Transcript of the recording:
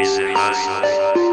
reason.